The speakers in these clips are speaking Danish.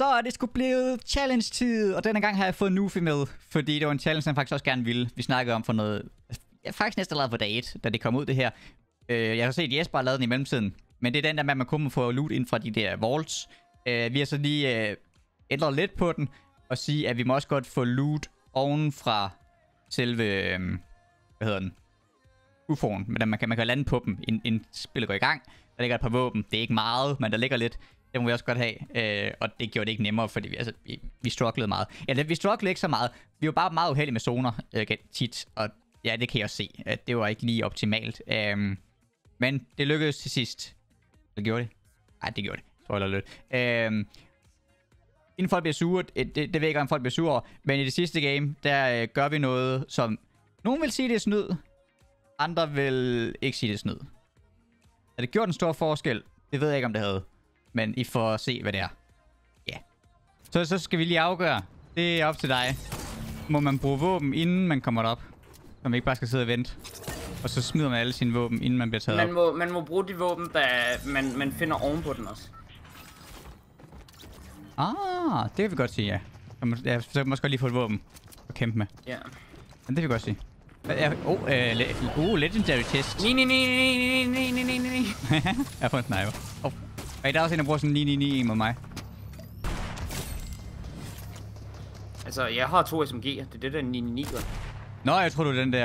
Så er det sgu blevet challenge-tid, og denne gang har jeg fået Nufi med, fordi det var en challenge, han faktisk også gerne ville. Vi snakkede om for noget, faktisk næsten allerede på dag 1, da det kom ud det her. Jeg har set Jesper lavede den i mellemtiden, men det er den der med, at man kun må få loot ind fra de der vaults. Vi har så lige ændret lidt på den, og sige, at vi må også godt få loot oven fra selve, hvad hedder den, UFO'en. Men man kan lande på dem, inden spillet går i gang. Der ligger et par våben, det er ikke meget, men der ligger lidt. Det må vi også godt have, og det gjorde det ikke nemmere, fordi vi strugglede meget. Ja, vi strugglede ikke så meget. Vi var bare meget uheldige med zoner tit, og ja, det kan jeg også se, at det var ikke lige optimalt. Men det lykkedes til sidst. Så gjorde det? Nej, det gjorde det. Spoiler lidt. Inden folk bliver sure, det ved jeg ikke, om folk bliver sure, men i det sidste game, der gør vi noget, som nogen vil sige, det er snyd. Andre vil ikke sige, det er snyd. Har det gjort en stor forskel? Det ved jeg ikke, om det havde. Men I får se, hvad det er. Ja. Yeah. Så skal vi lige afgøre. Det er op til dig. Må man bruge våben, inden man kommer derop? Så man ikke bare skal sidde og vente. Og så smider man alle sine våben, inden man bliver taget op. Man må bruge de våben, der man finder ovenpå den også. Ah, det kan vi godt sige, ja. Jeg forsøger måske lige få et våben at kæmpe med. Ja. Yeah. Men det kan vi godt sige. Legendary test. Ni. Jeg har fået en sniper. Hey, der er også en, der bruger sådan 999 mod mig. Altså, jeg har 2 SMG'er. Det er det der 999'er. Nå, jeg tror du den der...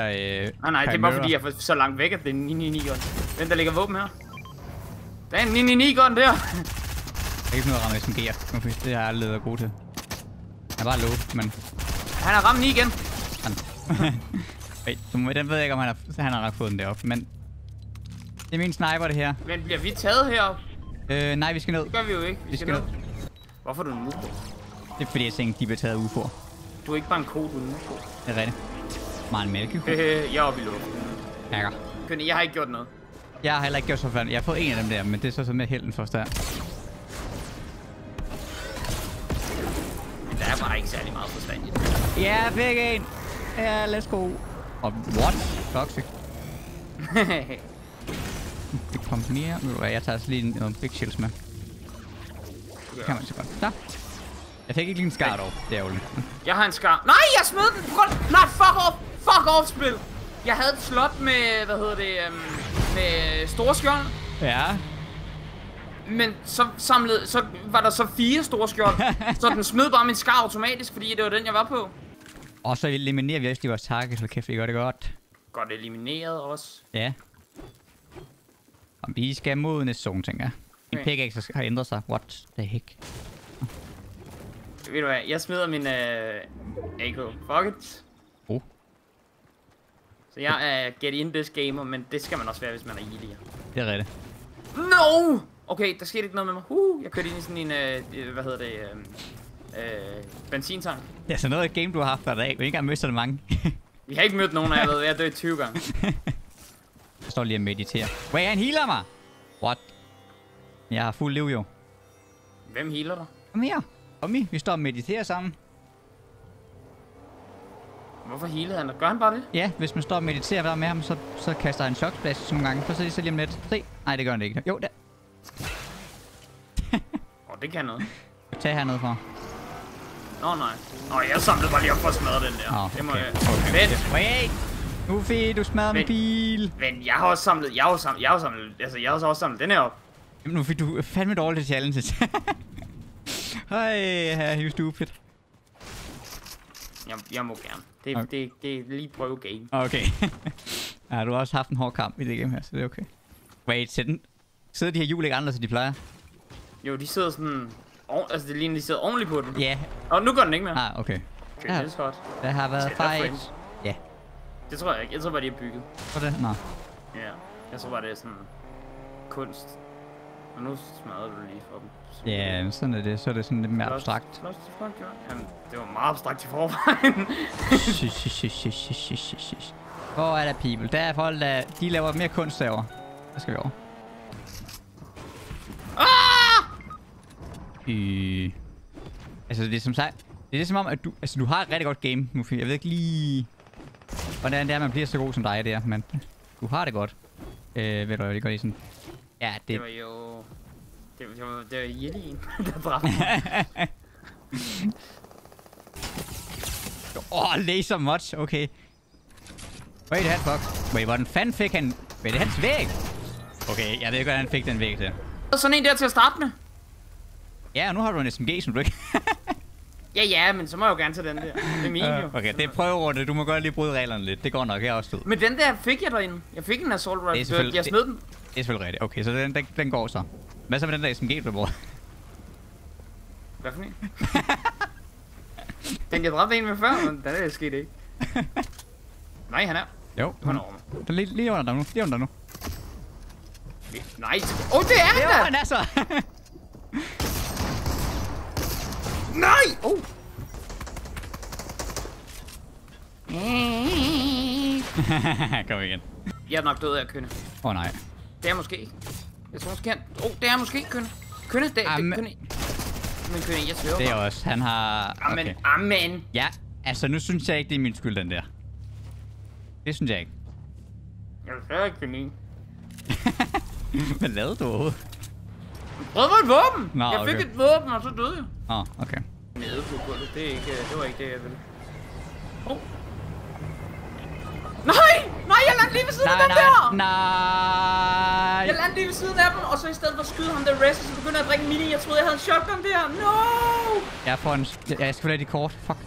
nej, det er bare fordi, jeg er så langt væk, at det er 999'er. Den der ligger våben her. Der er en 999'er der! Jeg kan ikke finde ud af at ramme SMG'er. Det har jeg aldrig været god til. Jeg er bare low, men... Han har ramt 9 igen! Hey, den ved jeg ikke, om han har fået den deroppe, men... Det er min sniper, det her. Men bliver vi taget heroppe? Nej, vi skal ned. Det gør vi jo ikke. Vi skal ned. Hvorfor er du en UFO? Det er fordi jeg tænkte, de bliver taget UFO'er. Du er ikke bare en ko, du er en UFO. Det er rigtigt. Meget en mælkeko. Jeg er oppe i luften. Jakker. Jeg har ikke gjort noget. Jeg har heller ikke gjort så fanden. Jeg har fået en af dem der, men det er så mere helden først der. Men der er bare ikke særlig meget forstand i det. Ja, jeg fik en. Ja, let's go. Og what? Toxic. Det kombinerer. Jeg tager altså lige nogle big shields med. Det kan man så godt. Så. Jeg fik ikke lige en skar dog. Det er jo lidt. Jeg har en skar. Nej, jeg smed den! Nej, fuck off! Fuck off, spil! Jeg havde et slot med, hvad hedder det, med store skjold. Ja. Men så var der så 4 store skjold. Så den smed bare min skar automatisk, fordi det var den, jeg var på. Og så eliminerer vi også de vores targets. Hold kæft, vi gør det godt. Godt elimineret også. Ja. Vi skal mod næste zone, tænker jeg. Min pickaxe har ændret sig. What the heck? Ved du hvad, jeg smider min AK-pocket. Så jeg er get in this gamer, men det skal man også være, hvis man er healer. Det er rigtigt. No! Okay, der skete ikke noget med mig. Jeg kørte ind i sådan en, hvad hedder det, benzintank. Det er altså noget af et game, du har haft hver dag. Vi har ikke engang mødt så mange. Vi har ikke mødt nogen, og jeg ved, jeg døde 20 gange. Jeg står lige og mediterer. Wait, han healer mig! What? Jeg har fuld liv, jo. Hvem healer dig? Kom her. Ommi, vi står og mediterer sammen. Hvorfor healede han dig? Gør han bare det? Ja, hvis man står og mediterer med ham, så kaster han en shockblast nogle gange. For så er det så lige om lidt. Se. Nej, det gør han ikke. Jo, der. Det kan noget. Tag hernede fra. Nå, nej. Nå, jeg samlede bare lige op for at smadre den der. Oh, okay. Det må jeg... Vent! Nufi, du smadrer min bil. Men jeg har også samlet den her op. Jamen Nufi, du er fandme dårlig til challenges. Hej, her er stupid. Jeg må gerne. Det er lige prøve game. Okay. Ja, du har også haft en hård kamp i det game her, så det er okay. Wait, sidder de her hjul ikke anderledes, så de plejer? Jo, de sidder sådan... Altså, det ligner, de sidder ordentligt på den. Ja. Yeah. Og nu går den ikke mere. Ah, okay. Det er godt. Der har været fight. Det tror jeg ikke. Jeg tror bare, de er bygget. Hvordan? Nej. Ja. Jeg tror bare, det er sådan... kunst. Og nu smadrede du lige for dem. Ja, yeah, sådan er det. Så er det sådan lidt mere abstrakt. Jamen, det var meget abstrakt i forvejen. Hvor er der people? Der er folk, der... De laver mere kunst derovre. Der skal vi over. Altså, det er som sagt... Det er som om, at du... Altså, du har et rigtig godt game, Nufi. Jeg ved ikke lige... Hvordan det er, man bliver så god som dig der, men du har det godt. Ved du hvad, det går lige sådan... Ja, det var jo... Det var Jelly, der dræbte mig. Åh, laser much. Okay. Wait, that fuck. Wait, hvordan fanden fik han... Wait, det er hans væg. Okay, jeg ved ikke, hvordan han fik den væg til. Sådan en der til at starte med. Ja, og nu har du en SMG, som du ikke... Ja, men så må jeg jo gerne tage den der. Det er min jo. Okay, det er prøverunde. Du må godt lige bryde reglerne lidt. Det går nok, jeg også stod. Men den der fik jeg derinde. Jeg fik en assault rifle. Jeg smed den. Det er selvfølgelig rigtigt. Okay, så den går så. Hvad så med den der SMG, du bruger? Hvad for en? Den jeg dræbte en med før, men den er sket ikke. Nej, han er. Jo. Han er over mig. Den lige under dig nu. Lige under dig nu. Nej. Åh, det er han da! Jo, han er så! Nej! Oh. Kom igen. Jeg er nok død af kønne. Åh nej. Det er måske. Jeg tror måske han... Åh, det er måske kønne. Kønne, det er kønne. Men kønne, jeg svører. Det er også. Han har... Amen, okay. Amen. Ja, altså nu synes jeg ikke, det er min skyld, den der. Det synes jeg ikke. Jeg svører ikke min. Hvad lavede du overhovedet? Prøv at et våben! Nå, jeg fik et våben, og så døde jeg. Åh, okay. Nede på gulvet, det var ikke det, jeg ville. Oh. Nej, jeg landte lige ved siden af dem der! Nej! Jeg landte lige ved siden af dem, og så i stedet for at skyde ham der rest, så begyndte jeg at drikke mini. Jeg troede, jeg havde en shotgun der. No! Jeg får en... Jeg skal få de kort. Fuck.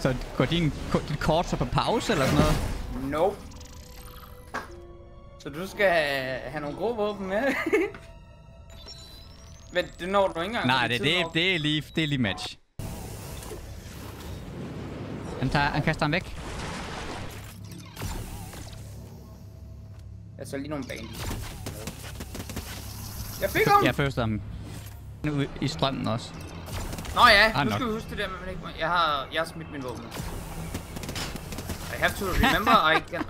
Så går dit kort så på pause eller sådan noget? Nope. Så du skal have nogle gode våben med? Men det når du ikke engang. Nej, det er lige match. Han kaster ham væk. Jeg så lige nogle bandits. Jeg fik ham! Jeg førstede ham. Nu i strømmen også. Nå ja, nu skal vi huske det der, men ikke... Jeg har smidt min våben. I have to remember, I can...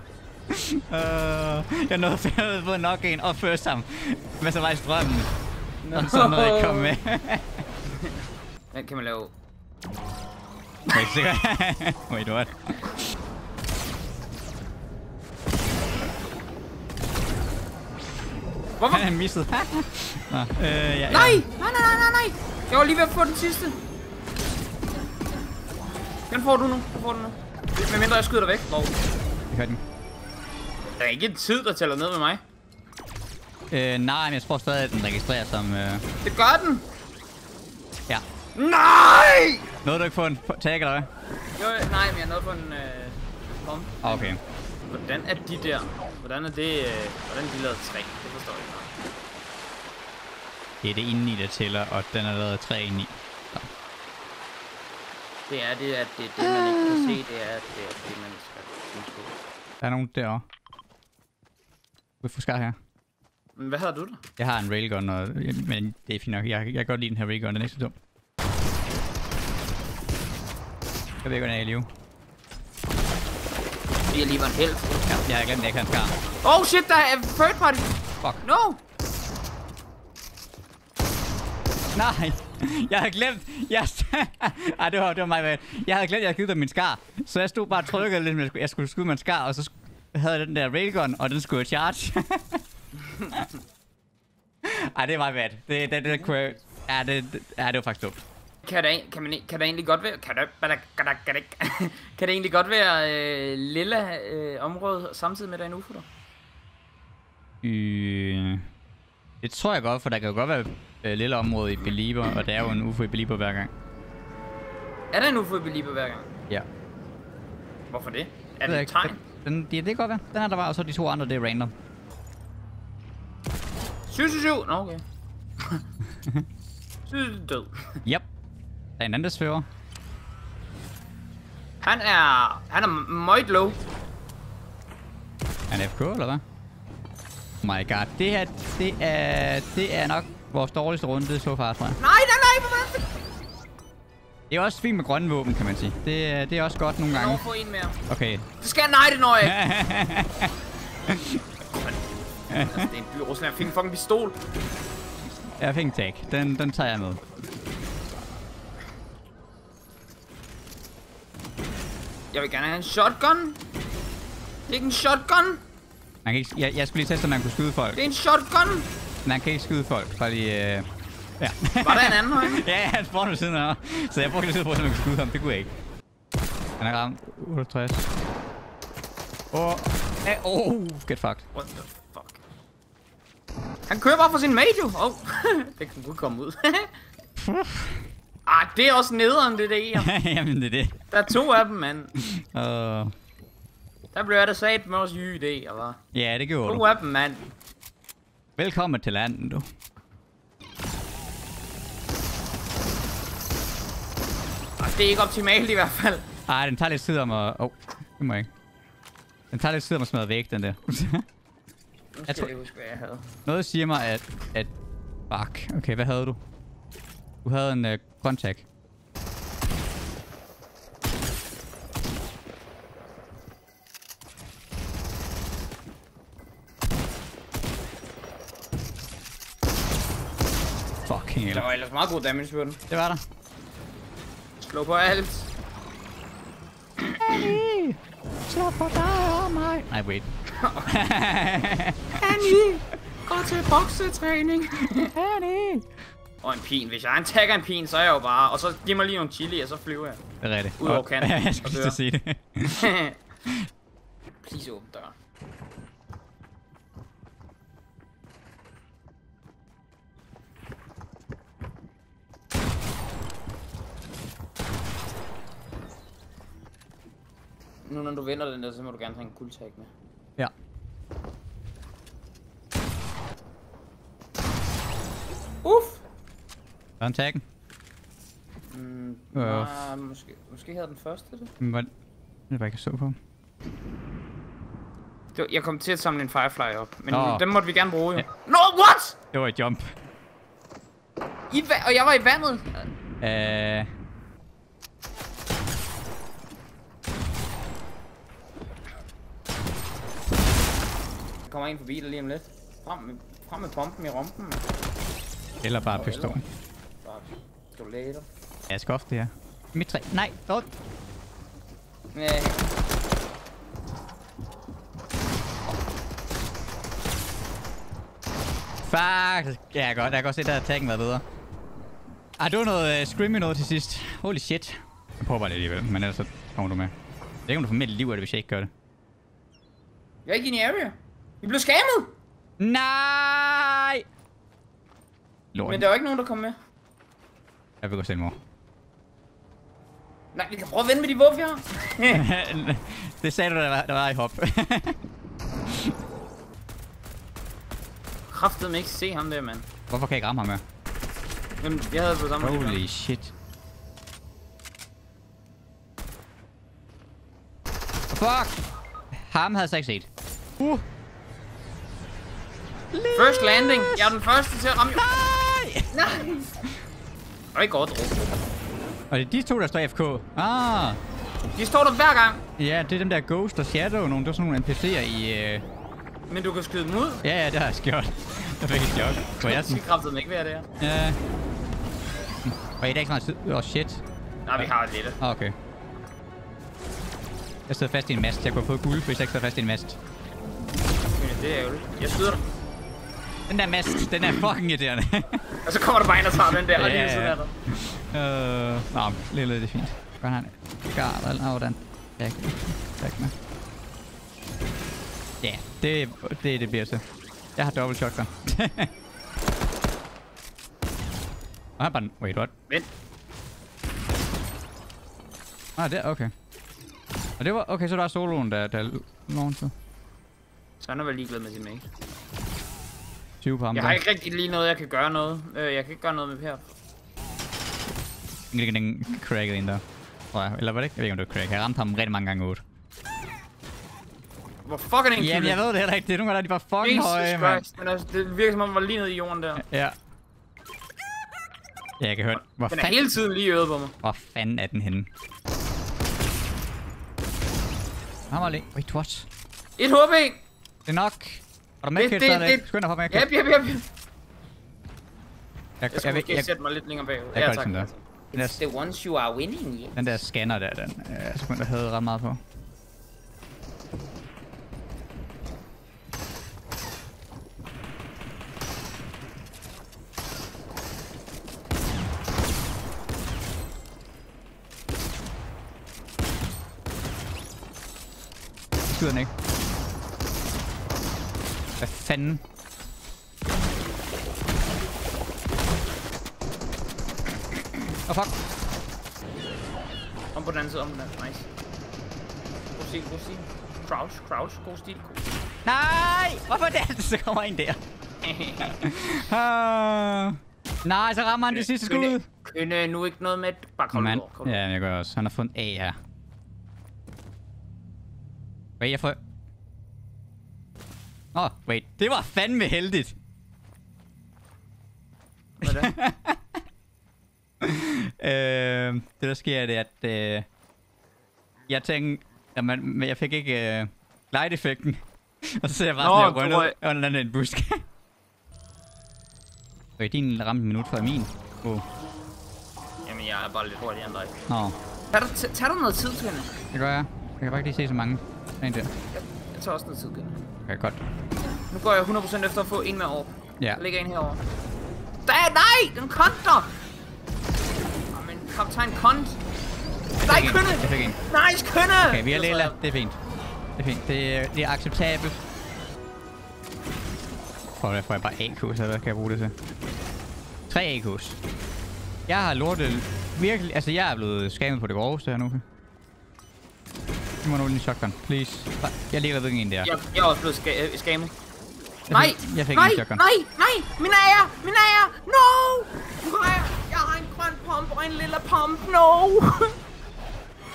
jeg nåede færdigt på nok en og først ham. Men så var jeg i strømmen. No. Og så nåede jeg ikke komme med. Den kan man lave. Wait, sikkert. Wait, what? Hvorfor? Han missede. Nå, ja. Nej! Jeg var lige ved at få den sidste. Den får du nu. Med mindre jeg skyder dig væk. Wow. Jeg hørte den. Der er ikke en tid, der tæller ned med mig. Nej, men jeg tror stadig, at den registrerer som... Det gør den! Ja. Nej! Nåede du ikke få en tag, eller hvad? Jo, nej, men jeg nåede på en bombe. Okay. Hvordan er de der? Hvordan er de lavet træ? Det forstår jeg ikke. Det er det indeni, der tæller, og den er lavet 3 indeni. Så. Det er det, at det er det, man ikke kan se. Det er det, man skal kunne se. Der er nogen derovre. Du kan få skar her. Hvad har du der? Jeg har en railgun, men det er fint nok. Jeg kan godt lide den her railgun, den er ikke så dum. Jeg ved ikke, hvordan jeg er i live. Jeg lige var en held. Ja, jeg glemte, at jeg kan skar. Oh shit, der er third party! Fuck. No! Nej, jeg havde glemt, ej, det var mig bad. Jeg havde glemt, jeg havde givet dig min skar. Så jeg stod bare og trykkede lidt, men jeg skulle skyde min skar, og så havde jeg den der railgun, og den skulle jeg charge. Ej, det var mig bad. Det kunne jeg... Ja, det var faktisk dumt. Kan det egentlig godt være... Kan det egentlig godt være lilla område samtidig med, der er en UFO der? Det tror jeg godt, for der kan jo godt være... lille område i Belieber, og der er jo en UFO i Belieber hver gang. Er der en UFO i Belieber hver gang? Ja. Hvorfor det? Er det et tegn? Det kan godt være. Den her der var, og så de 2 andre, det er random. 777! Nå, okay. Død. Yep. Der er en anden, der svæver. Han er meget low. Han er FK, eller hvad? Oh my god. Det her, det er nok... Vores dårligste runde så far, tror jeg. Nej. Det er også fint med grønne våben, kan man sige. Det er også godt nogle gange. Jeg får en mere. Okay. Det skal jeg, nej, det når jeg ikke. Altså, det er en by i Rusland. Jeg fik en fucking pistol. Jeg fik en tag. Den tager jeg med. Jeg vil gerne have en shotgun. Det er ikke en shotgun. Man kan ikke, jeg skulle lige teste, om man kunne skyde folk. Det er en shotgun! Man kan ikke skyde folk, bare lige... Ja. Var der en anden høj? Ja, han spawner ved siden af. Så jeg brugte lidt tid på, at man kunne skyde ham. Det kunne jeg ikke. Han er ramt. 68. Oh, get fucked. What the fuck? Han kører bare for sin mate, jo. Åh, det kan godt komme ud. Ah, det er også nederen, det der her. Jamen, det er det. Der er to af dem, mand. Der blev jeg da sat med vores YD, eller? Ja, det gjorde du. To af dem, mand. Velkommen til landen, du. Det er ikke optimalt i hvert fald. Ej, den tager lidt tid om at... det må jeg ikke. Den tager lidt tid om at smadre væk, den der. Jeg tror... huske, hvad jeg havde. Noget siger mig, at... Fuck. Okay, hvad havde du? Du havde en grøntag. Fucking hell. Der var ellers meget god damage på den. Det var der. Slå på alt. Hey, slå på dig og mig. Nej, wait. Annie, gå til boksetræning. Annie. Og en pin. Hvis jeg tagger en pin, så er jeg jo bare... Og så giv mig lige nogle chili, og så flyver jeg. Det er rigtigt. Ud over kanten. Jeg skal lige se det. Please åbne døren. Nu når du vender den der, så må du gerne have en guldtag med. Ja. Uff! Var den taggen? Nej, måske havde den første det. Hvad? Det var ikke så på. Jeg kom til at samle en Firefly op, men den måtte vi gerne bruge jo. Ja. No, what?! Det var et jump. Og jeg var i vandet? Der kommer en forbi der lige om lidt. Frem med bomben i rumpen. Eller bare pistolen. Skal du læge dig? Ja, jeg skal ofte det her. Mit træ. Nej, dog. Næh. Fuck. Ja, godt. Jeg kan godt se, der havde taggen været bedre. Ah, du var noget screamy noget til sidst. Holy shit. Jeg prøver bare lidt alligevel, men ellers så kommer du med. Jeg ved ikke, om du får med liv af det, hvis jeg ikke gør det. Jeg er ikke i en area. Vi blev skammet! Nej! Lorten. Men der var ikke nogen, der kom med. Jeg vil gå selv, mor. Nej, vi kan prøve at vende med de våben, vi har. Det sagde du, der var i hop. Kraftedeme ikke se ham der, mand. Hvorfor kan jeg ikke ramme ham her? Jamen, jeg havde på samme måde. Holy shit. Fuck! Ham havde jeg ikke set. First landing! Jeg er den første til at ramme... Nej! Nej! Det var ikke overdrevet. Og det er de to, der står i FK. Ah! De står der hver gang. Ja, det er dem der Ghost og Shadow. Nogle, der er sådan nogle NPC'er i... Men du kan skyde dem ud? Ja, det har jeg skjort. Jeg fik et skjort. For jeg skal kraftedeme ikke være det her. Ja. Og i dag ikke så meget tid. Åh, shit. Nej, vi har lidt. Okay. Jeg sidder fast i en mast. Jeg kunne have fået guld, hvis jeg ikke sidder fast i en mast. Det er ærgerligt. Jeg skyder dig. Den der mast, den er fucking irriterende. Og så kommer der bare ind og tager den der, og lige sådan der. Nå, lille, det er fint. Godt, han garder den. Tak med. Ja, det er det bliver til. Jeg har dobbelt shotgun. Og han bare... Wait, what? Vent. Ah, der, okay. Og det var... Okay, så der er soloen, der launcher. Så han er vel ligeglad med sin mage. 20 på ham. Jeg har ikke rigtig lige noget, jeg kan gøre noget. Jeg kan ikke gøre noget med her. Den crackede en der. Eller var det ikke? Jeg ved ikke, om det var crack. Jeg ramte ham rigtig mange gange 8. Hvor fuck er det en kilde? Jamen jeg ved det heller ikke. Det er nogle gange, de var fucking høje, mand. Men altså, det virker som om, den var lige nede i jorden der. Ja. Ja, jeg kan høre den. Den er hele tiden lige øget på mig. Hvor fanden er den henne? Hammer lige. Wait, what? 1 HP! Det er nok. Var der medkit stadigvæk? Skynd dig for medkit. Jep. Jeg skal måske sætte mig lidt længere bagud. Ja, tak. It's the ones you are winning, yes. Den der scanner der, den jeg havde ret meget på. skyder den ikke. Hvad fanden? Åh, fuck. Om på den anden side, om den anden. Nice. God stil, god stil. Crouch, crouch, god stil, god stil. Nej! Hvorfor det altid, så kommer en der? Nej, så rammer han det sidste skud. Kønne, nu ikke noget med bare kolde over. Ja, jeg gør også. Han har fundet A her. Wait, jeg får... Åh, wait. Det var fandme heldigt. Hvad er det? Det der sker, det er, at... jeg tænkte... Jamen, jeg fik ikke glide-effekten. Og så ser jeg bare sådan her rundt under en busk. Okay, din ramte en minut før min. Jamen, jeg er bare lidt hurtigere end dig. Nå. Tag du noget tid, Kønne? Det gør jeg. Jeg kan bare ikke lige se så mange. En der. Jeg tager også noget tid, Kønne. Okay, godt. Nu går jeg 100% efter at få en med over. Ja. Der ligger en herovre. Nej! Den konter! Jamen, kaptajn kont! Nej, Kønne! Jeg fik en. Nice, Kønne! Okay, vi har Lela. Det er fint. Det er fint. Det er acceptabelt. Prøv at få jeg bare AK's, eller hvad kan jeg bruge det til? 3 AK's. Jeg har lortet virkelig... Altså, jeg er blevet skammet på det groveste her nu. Du må nu lige shotgun, please. Jeg ligger ved en der. Jeg er også blevet skammet. Nej! Jeg fik en shotgun. Nej! Min ære! Min ære! No! Jeg har en grøn pump og en lille pump. No!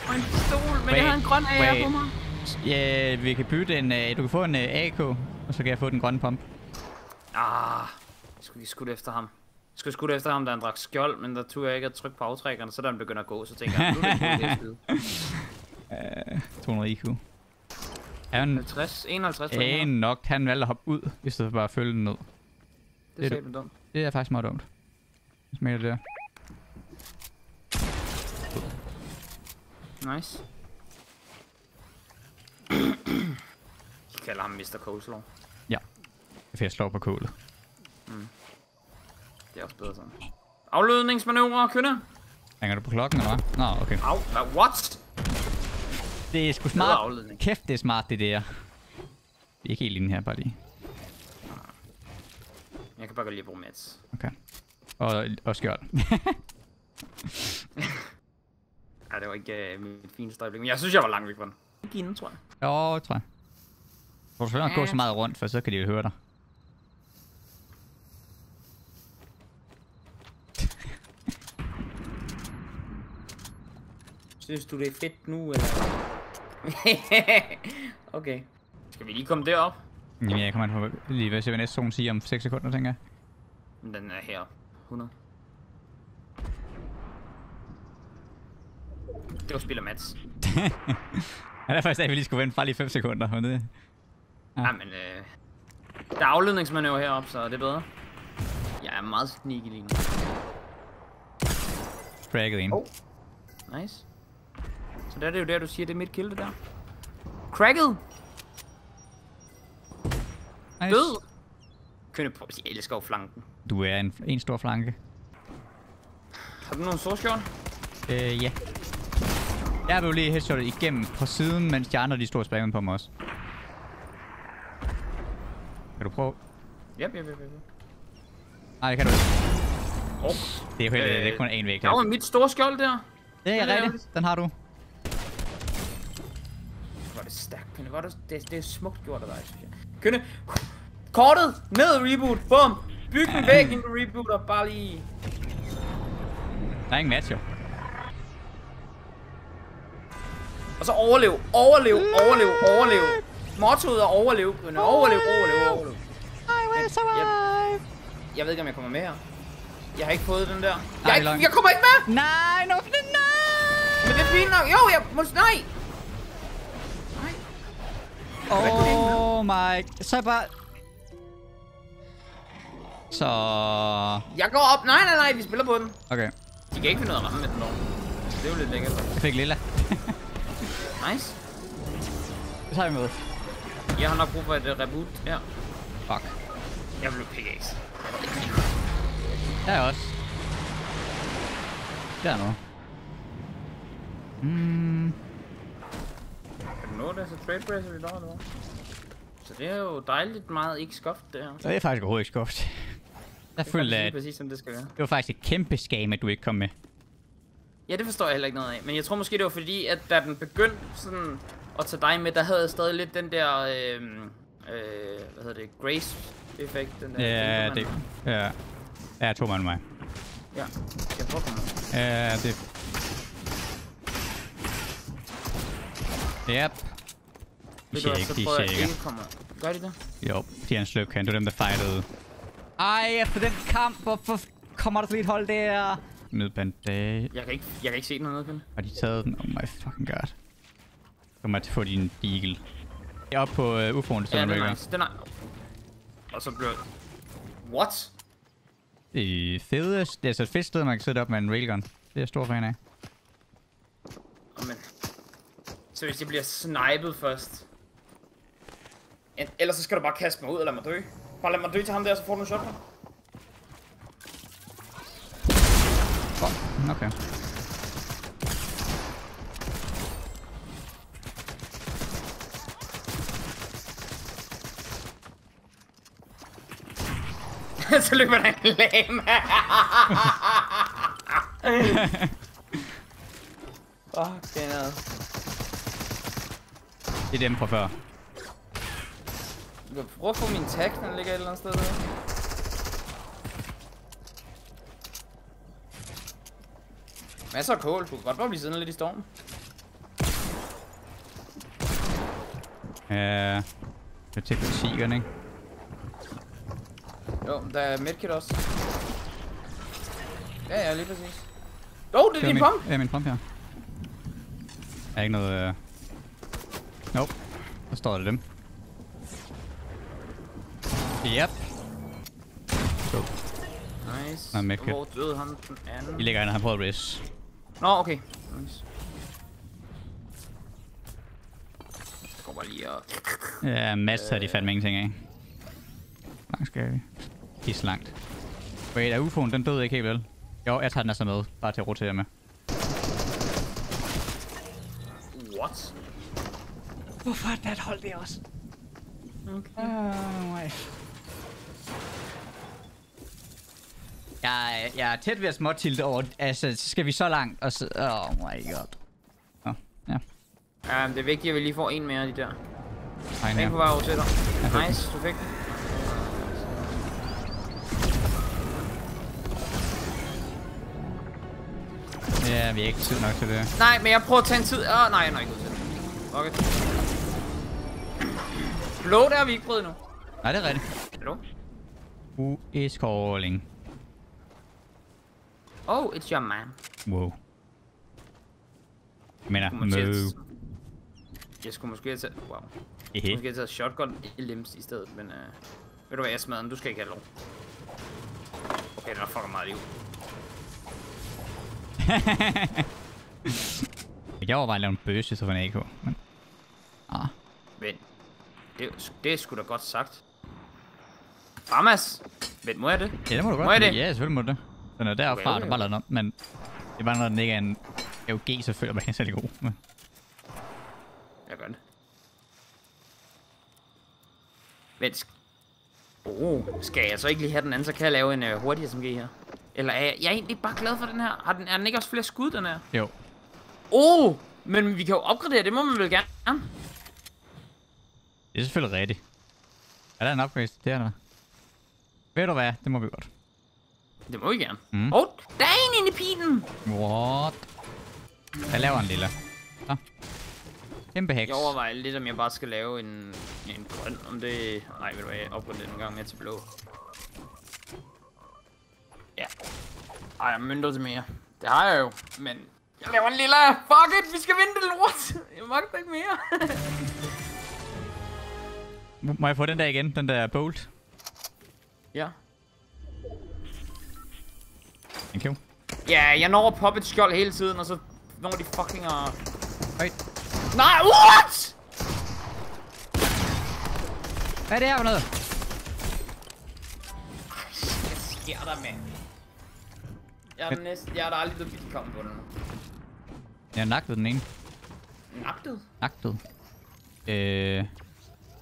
Og en pistol, men jeg har en grøn ære på mig. Ja, vi kan bytte en... Du kan få en AK, og så kan jeg få den grønne pump. Ah, jeg skulle lige skudt efter ham. Jeg skulle skudt efter ham, da han drak skjold, men der turde jeg ikke at trykke på aftrækkerne, så da han begynder at gå, så tænker jeg, nu er det ikke noget, 200 IQ. Han... 50, 51. Han nok, han valgte at hoppe ud, i stedet for bare at følge den ned. Det er dumt. Det er faktisk meget dumt. Jeg smager det der. Nice. Jeg kalder ham Mr. Coleslaw. For jeg slår på kålet. Mm. Det er også bedre sådan. Afledningsmanøvre, Kønne! Hænger du på klokken, eller hvad? Nå, okay. What? Det er sgu smart. Kæft, det er smart, det der. Vi er ikke helt inde her, bare lige. Jeg kan bare godt lige bruge mats. Okay. Og skjold. Ej, det var ikke mit fineste øjeblik, men jeg synes, jeg var langt væk fra den. Ikke inden, tror jeg. Jo, tror jeg. Du skal selvfølgelig gå så meget rundt, for så kan de jo høre dig. Synes du, det er fedt nu, eller? Okay. Skal vi lige komme derop? Jamen, jeg kommer an på lige ved at se, hvad næste zone siger om 6 sekunder, tænker jeg. Den er her. 100. Det var spiller Mads. Han er faktisk af, at vi lige skulle vente bare lige 5 sekunder. Ja, men der er afledningsmanøvre heroppe, så det er bedre. Jeg er meget sneaky lige nu. Cracket en. Oh. Nice. Så der er det jo der, du siger, det er mit kill, det der. Cracket! Nice. Død! Kønne på, jeg elsker jo flanken. Du er en stor flanke. Har du nogen storskjort? Ja. Jeg blev lige headshotet igennem på siden, mens de andre, de stod og spangede på mig også. Kan du prøve? Yep. Nej, det kan du ikke. Det er jo helt, det er kun en væg. Der var mit store skjold der. Det er rigtigt. Den har du. Hvor er det stærkt, Kønne. Det er smukt gjort af dig, synes jeg. Kønne. Kortet. Ned reboot. Bum. Byg den væk, inden du rebooter. Bare lige. Der er ingen match, jo. Og så overlev. Mottoet er overlev, Kønne. Overlev. Jeg ved ikke, om jeg kommer med her. Jeg har ikke fået den der. Jeg kommer ikke med! Nej, nej! Men det er fint nok. Jo, jeg må... Nej! Oh my... Så bare... Så... Jeg går op. Nej, vi spiller på den. Okay. De kan ikke finde noget at ramme med den over. Det er jo lidt lækkert. Jeg fik lilla. Nice. Det tager vi med. Jeg har nok brug for et reboot her. Fuck. Jeg blev pickaxe. Der er også. Der er noget. Kan du nå det, så trade-presser vi der, eller hvad? Så det er jo dejligt meget ikke skuffet, det her. Det er faktisk overhovedet ikke skuffet. Det er præcis, som det skal være. Det var faktisk et kæmpe skam, at du ikke kom med. Ja, det forstår jeg heller ikke noget af. Men jeg tror måske, det var fordi, at da den begyndte sådan at tage dig med, der havde jeg stadig lidt den der, hvad hedder det, Grace-effekt. Ja, det er... Ja, tog man mig. Ja, jeg prøver mig. Ja, det... Yep. De shaker, de shaker. Gør de det? Jo, de er en sløbkant. Det var dem, der fejlede. Ej, efter den kamp, hvorfor kommer der så lidt hold der? Nødbandage. Jeg kan ikke se den nødband. Har de taget den? Oh my fucking god. Kommer til at få din deagle. Jeg er oppe på UFO'en, så ja, den er nice. Den er... Og så bliver... What? Det er fedest. Det er så et fedt sted, man kan sidde op med en railgun. Det er jeg stor fan af. Oh, men. Så hvis det bliver snipet først. Ellers så skal du bare kaste mig ud og lade mig dø. Bare lad mig dø til ham der, så får du en shotgun. Fuck, okay. Så løber der en lame. Fuck, det er noget. Det er dem fra før. Jeg prøver at få min tag, den ligger et eller andet sted der. Masser af kål, du kan godt bare blive siddende lidt i stormen. Ja, det er til for sigeren, ikke? Jo, der er medkit også. Ja, lige præcis. Åh, oh, det er din pump! Ja, min pump her. Der er ikke noget... Nope. Så står det dem. Yep. Go. Nice. Hvor døde han den anden? I ligger inde, han prøver at race. Nå, okay. Nice. Jeg går bare lige og... Ja, Mads havde de fandme ingenting af. Langt skal vi. De er så langt. Wait, er UFO'en? Den døde ikke helt vel? Jo, jeg tager den altså med. Bare til at rotere med. What? Hvorfor er det hold det også? Okay. Jeg er tæt ved at småtilte over, altså skal vi så langt og så... Oh my god. Nå, ja. Ja, det er vigtigt, at vi lige får en mere af de der. Jeg er på vej over til dig. Nice, du fik den. Ja, vi er ikke tid nok til det. Nej, men jeg prøver at tage en tid. Åh, nej, jeg når ikke ud til det. Okay. Blå, der har vi ikke prøvet endnu. Nej, det er rigtigt. Blå. Who is calling? Oh, it's your man. Wow. Jeg mener, jeg skulle måske have taget... Wow. Jeg skulle måske have taget shotgun i limbs i stedet, men... ved du hvad, jeg smadrer den. Du skal ikke have lov. Okay, det var fucking meget liv. Jeg overvejede at lave en bøsse, så var en AK, men... Ah. Vent. Det er sgu da godt sagt. Ramas! Vent, må jeg det? Ja, det må du godt. Må jeg det? Ja, selvfølgelig må du det. Den er deroppefra, okay, du bare lader den op, men... Det er bare, når den ikke er en AUG, så føler man ikke særlig god, men... Jeg gør det. Vent... skal jeg så ikke lige have den anden, så kan jeg lave en hurtig SMG her? Eller er jeg egentlig bare glad for den her? Er den ikke også flere skud, den her? Jo. Men vi kan jo opgradere, det må man vel gerne. Det er selvfølgelig rigtigt. Er der en upgrade? Det er der. Ved du hvad? Det må vi godt. Det må vi gerne. Der er en inde i pilen! What? Jeg laver en lille. Så. Kæmpe heks. Jeg overvejer lidt, om jeg bare skal lave en grøn, om det... Nej, ved du hvad? Jeg opgradede det nogle gange mere til blå. Ja. Ej, jeg mønter til mere. Det har jeg jo, men... Jeg laver en lille! Fuck it! Vi skal vinde det lort! Jeg magter ikke mere. Må jeg få den der igen? Den der bolt? Ja. Thank you. Ja, jeg når at poppe et skjold hele tiden, og så når de fucking er... Nej, what?! Hvad er det her for noget? Hvad sker der, mand? Jeg er da aldrig blevet vildt kommet på den. Jeg nagtede den ene. Nagtede? Nagtede.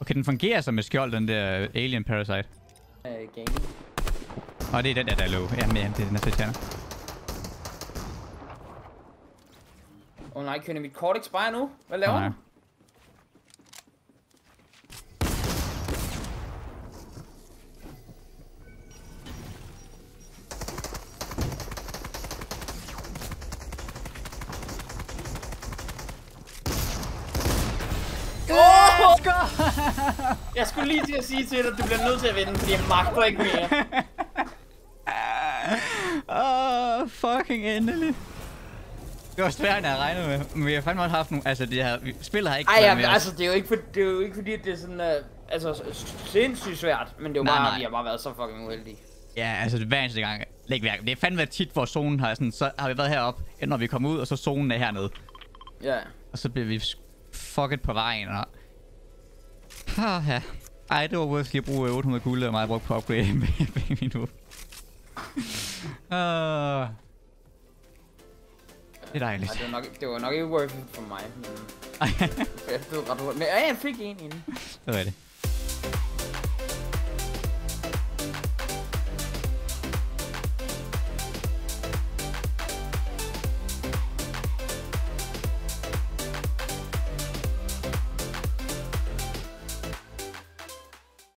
Okay, den fungerer som et skjold, den der Alien Parasite. Åh, det er den der, der er low. Jamen, det er den næste tjener. Åh nej, kønner mit kort expire nu? Hvad laver den? Jeg skulle lige til at sige til dig, at du bliver nødt til at vinde, fordi jeg magter ikke mere. Åh, fucking endelig. Det var svært, end jeg regnede med. Men vi har fandme også haft nogle... Altså, det her spil har ikke... Ej, jamen, altså, det er jo ikke, for, det er jo ikke fordi, at det er sådan... altså, sindssygt svært. Men det er jo bare, at vi har bare været så fucking uheldige. Ja, altså, det er hver eneste gang. Det er fandme tit, hvor zonen har sådan... Så har vi været heroppe, når vi kommer ud, og så zonen er hernede. Ja. Og så bliver vi fucket på vejen, og... Haha. Ej, det var worth lige at bruge 800 kugle, og mig brugte på upgrade med min hoved. Det er dejligt. Ej, det var nok ikke worth it for mig, men... jeg fik en inden. Det var det.